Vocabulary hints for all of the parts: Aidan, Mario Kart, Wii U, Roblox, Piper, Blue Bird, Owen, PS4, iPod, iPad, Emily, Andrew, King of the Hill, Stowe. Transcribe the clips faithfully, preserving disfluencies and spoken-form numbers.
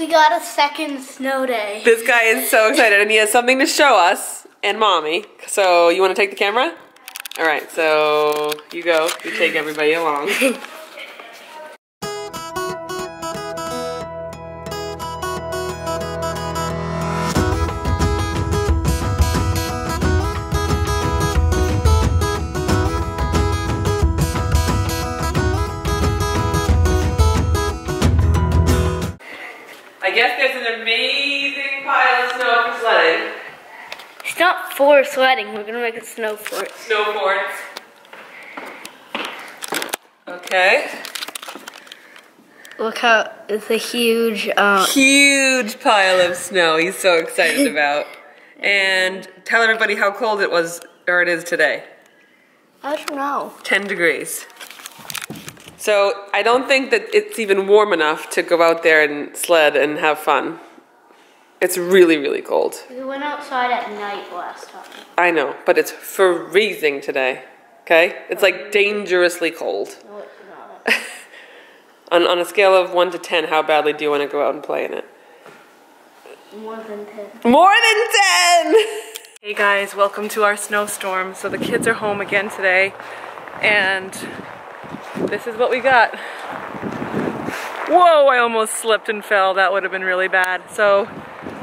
We got a second snow day. This guy is so excited, and he has something to show us and Mommy. So you want to take the camera? All right, so you go. You take everybody along. I guess there's an amazing pile of snow for sledding. It's not for sledding, we're gonna make a snow fort. Snow fort. Okay. Look how, it's a huge... Uh, huge pile of snow he's so excited about. And tell everybody how cold it was, or it is today. I don't know. ten degrees. So I don't think that it's even warm enough to go out there and sled and have fun. It's really, really cold. We went outside at night last time. I know, but it's freezing today, okay? It's like dangerously cold. No, it's not. on, on a scale of one to ten, how badly do you want to go out and play in it? more than ten. More than ten! Hey guys, welcome to our snowstorm. So the kids are home again today, and this is what we got. Whoa, I almost slipped and fell. That would have been really bad. So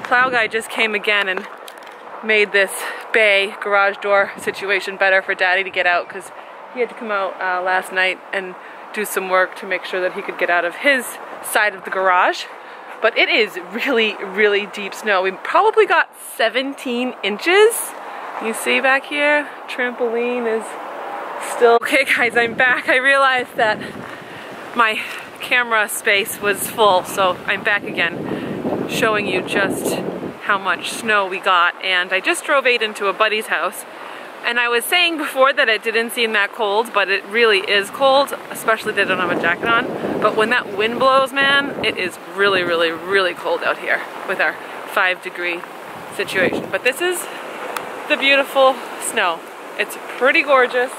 plow guy just came again and made this bay garage door situation better for Daddy to get out, because he had to come out uh, last night and do some work to make sure that he could get out of his side of the garage. But it is really, really deep snow. We probably got seventeen inches. You see back here, trampoline is still. Okay guys, I'm back. I realized that my camera space was full, so I'm back again showing you just how much snow we got. And I just drove eight into a buddy's house, and I was saying before that it didn't seem that cold, but it really is cold, especially if they don't have a jacket on. But when that wind blows, man, it is really, really, really cold out here with our five degree situation. But this is the beautiful snow. It's pretty gorgeous.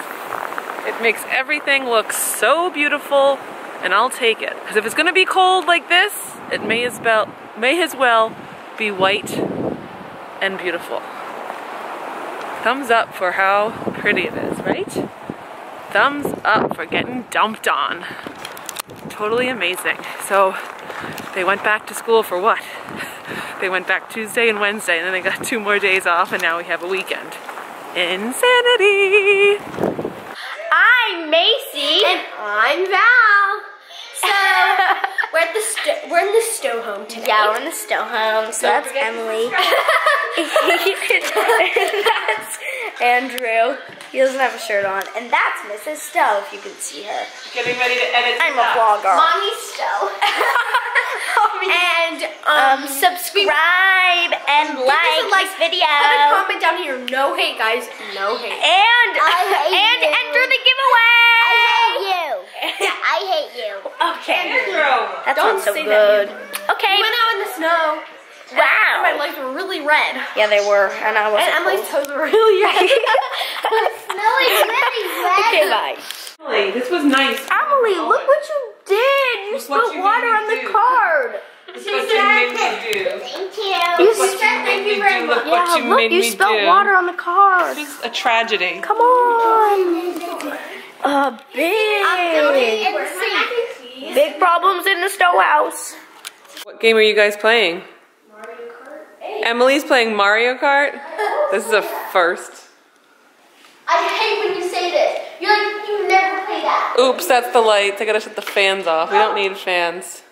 It makes everything look so beautiful, and I'll take it. Because if it's gonna be cold like this, it may as well, may as well be white and beautiful. Thumbs up for how pretty it is, right? Thumbs up for getting dumped on. Totally amazing. So they went back to school for what? They went back Tuesday and Wednesday, and then they got two more days off, and now we have a weekend. Insanity! I'm Macy, and I'm Val. So we're at the sto we're in the stow home today. Yeah, we're in the stow home. So Don't that's Emily. That's Andrew. He doesn't have a shirt on, and that's Missus Stowe. If you can see her. Getting ready to edit. I'm up. a vlogger. Mommy Stowe. And um, um subscribe and like, like this video. Put a comment down here. No hate, guys. No hate. And I hate and you. enter the giveaway. I hate you. Yeah, I hate you. Okay. Andrew, that sounds so good. Okay. We went out in the snow. Wow. And my legs were really red. Yeah, they were. And I was. And Emily's toes were really red. I'm smelling really red. Okay, bye. Emily, this was nice. Emily, look what you did. You spilled water on the card. She said, "Thank you." You said, "Thank you very much." Yeah, look, you spilled water on the card. This is a tragedy. Come on. A big, big problems in the Stowe house. What game are you guys playing? Mario Kart. Emily's playing Mario Kart. This is a first. I hate when you say this. You're like, you never play that. Oops, that's the lights. I gotta shut the fans off. We don't need fans.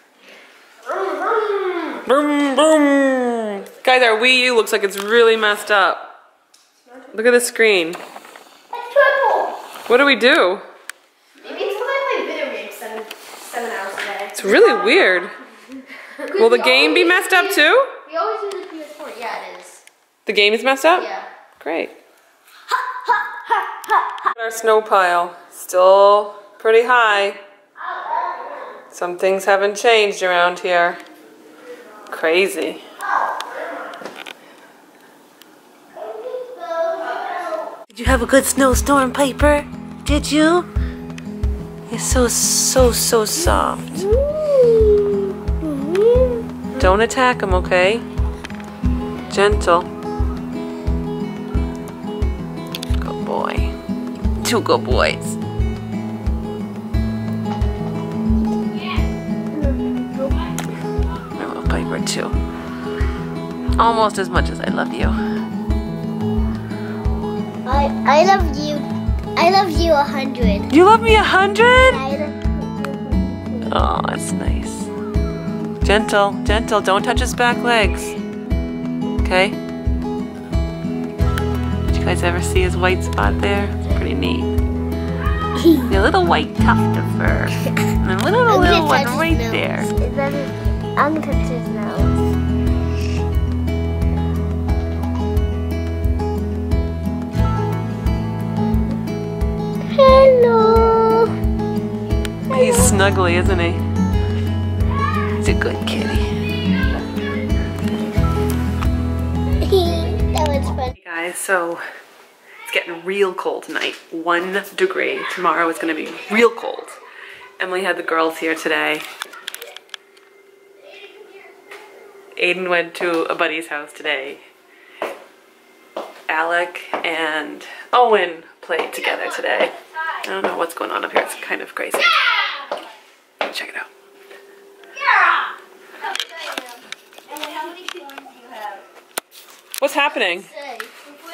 Vroom, vroom. Vroom, vroom. Guys, our Wii U looks like it's really messed up. Look at the screen. It's purple. What do we do? Maybe it's because I play video games seven, seven hours a day. It's really weird. Will the game be messed up too? We always use the P S four. Yeah, it is. The game is messed up? Yeah. Great. Our snow pile, still pretty high. Some things haven't changed around here. Crazy. Did you have a good snowstorm, Piper? Did you? It's so, so, so soft. Don't Don't attack him, okay? Gentle. Good boy. Two good boys. I love Piper too. Almost as much as I love you. I I love you. I love you a hundred. You love me a hundred? Oh, that's nice. Gentle, gentle, don't touch his back legs. Okay? Did you guys ever see his white spot there? It's pretty neat. A little white tuft of fur. And a little little one right there. I'm gonna touch his nose. Hello. He's snuggly, isn't he? A good kitty. That was fun. Hey guys, so it's getting real cold tonight. One degree. Tomorrow it's gonna be real cold. Emily had the girls here today. Aiden went to a buddy's house today. Alec and Owen played together today. I don't know what's going on up here. It's kind of crazy. Check it out. What's happening?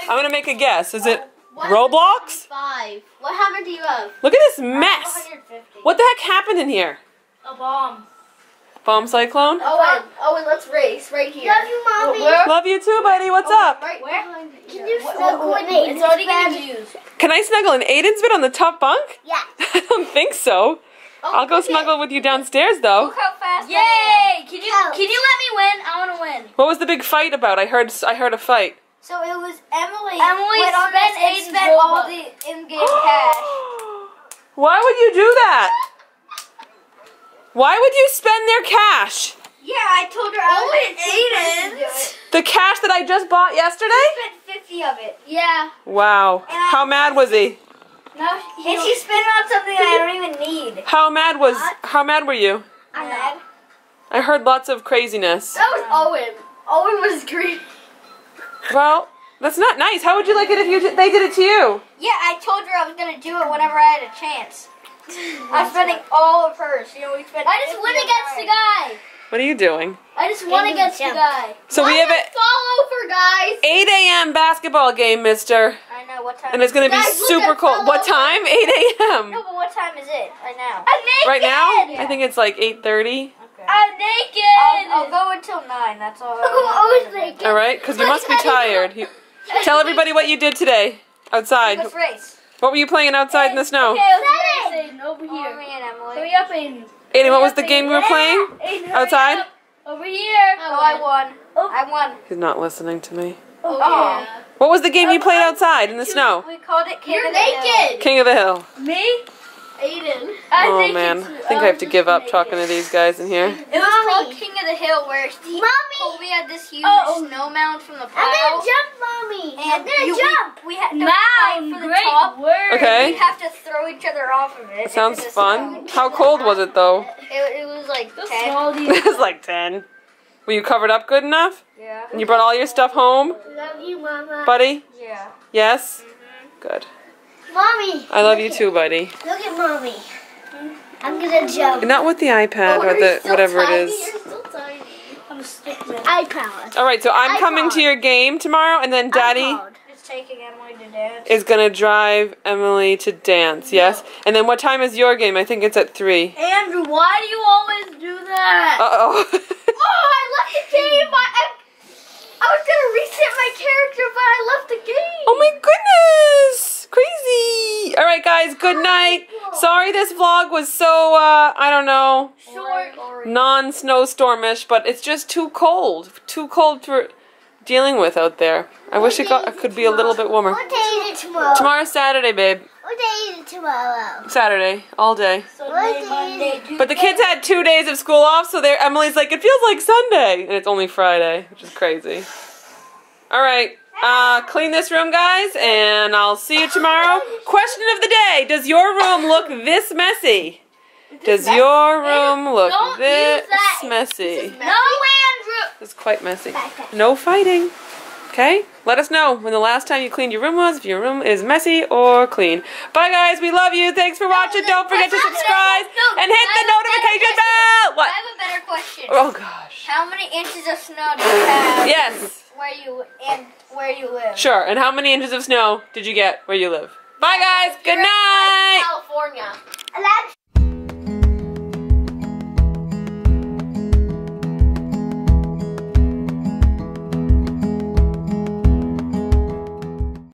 I'm gonna make a guess. Is it Roblox? Five. What happened to you? Look at this mess. What the heck happened in here? A bomb. Bomb cyclone? Owen, Owen, let's race right here. Love you, mommy. Love you too, buddy. What's up? Right where? Can you snuggle in Aiden's bed? Can I snuggle in Aiden's bed on the top bunk? Yeah. I don't think so. Oh, I'll go snuggle with you downstairs, though. Look how fast! Yay! Can you can you let me win? I want to win. What was the big fight about? I heard I heard a fight. So it was Emily. Emily went on spent, and spent all the in-game cash. Why would you do that? Why would you spend their cash? Yeah, I told her I oh, was Aiden's. The cash that I just bought yesterday. She spent fifty of it. Yeah. Wow. And how I, mad was he? No, she, and she spent on something I don't even need. How mad was? How mad were you? I'm mad. I heard lots of craziness. That was Owen. Owen was greedy. Well, that's not nice. How would you like it if you they did it to you? Yeah, I told her I was gonna do it whenever I had a chance. I'm spending all of hers. You know, we spent. I just went against the guy. What are you doing? I just won against the guy. So we have a fall over, guys. eight A M basketball game, mister. I know what time. And it's gonna be super cold. What time? eight A M No, but what time is it right now? I'm naked. Right now? Yeah. I think it's like eight thirty. Okay. I'm naked. I'll, I'll go until nine. That's all. I was naked. All right, because you must be tired. You, tell everybody what you did today outside. Let's race. What were you playing outside in the snow? Okay, Aiden, over here. Hurry up, Aiden. Aiden, what was the game we were playing outside? Over here. Oh, I won. I won. He's not listening to me. Oh, yeah. What was the game you played outside in the snow? We called it King of the Hill. King of the Hill. Me? Aiden. Oh, man. I think I have to give up talking to these guys in here. It was called King of the Hill where we had this huge snow mound from the pile. I'm going to jump, Mommy. I'm going to jump. We had to fight for the top. Okay. We have to throw each other off of it. Sounds fun. How cold was it, though? It was like ten. It was like ten. Were you covered up good enough? Yeah. And you brought all your stuff home? Love you, Mama. Buddy? Yeah. Yes? Mm-hmm. Good. Mommy. I love you too, buddy. Look at Mommy. I'm gonna jump. Not with the iPad oh, or the so whatever tiny. It is. You're so tiny. I'm a stick man. iPad. All right, so I'm iPod. Coming to your game tomorrow, and then Daddy is taking Emily to dance. Is gonna drive Emily to dance. Yes. No. And then what time is your game? I think it's at three. Andrew, why do you always do that? Uh oh. Oh, I left the game. I, I I was gonna reset my character, but I left the game. Oh my goodness! Crazy! Alright guys, good night. Sorry this vlog was so, uh, I don't know, short, non-snowstormish, but it's just too cold. Too cold for dealing with out there. I wish it got, it could be a little bit warmer. What day is it tomorrow? Tomorrow's Saturday, babe. What day is it tomorrow? Saturday, all day. Sunday, Monday, Tuesday. But the kids had two days of school off, so they're, Emily's like, it feels like Sunday. And it's only Friday, which is crazy. All right, uh, clean this room, guys, and I'll see you tomorrow. Question of the day, does your room look this messy? Does your room look this messy? No, Andrew! It's quite messy. No fighting. Okay? Let us know when the last time you cleaned your room was, if your room is messy or clean. Bye guys, we love you. Thanks for watching. Don't forget to subscribe and hit the notification bell. What? I have a better question. Oh gosh. How many inches of snow do you have? Yes. Where you and where you live. Sure. And how many inches of snow did you get where you live? Bye guys. Good night. California.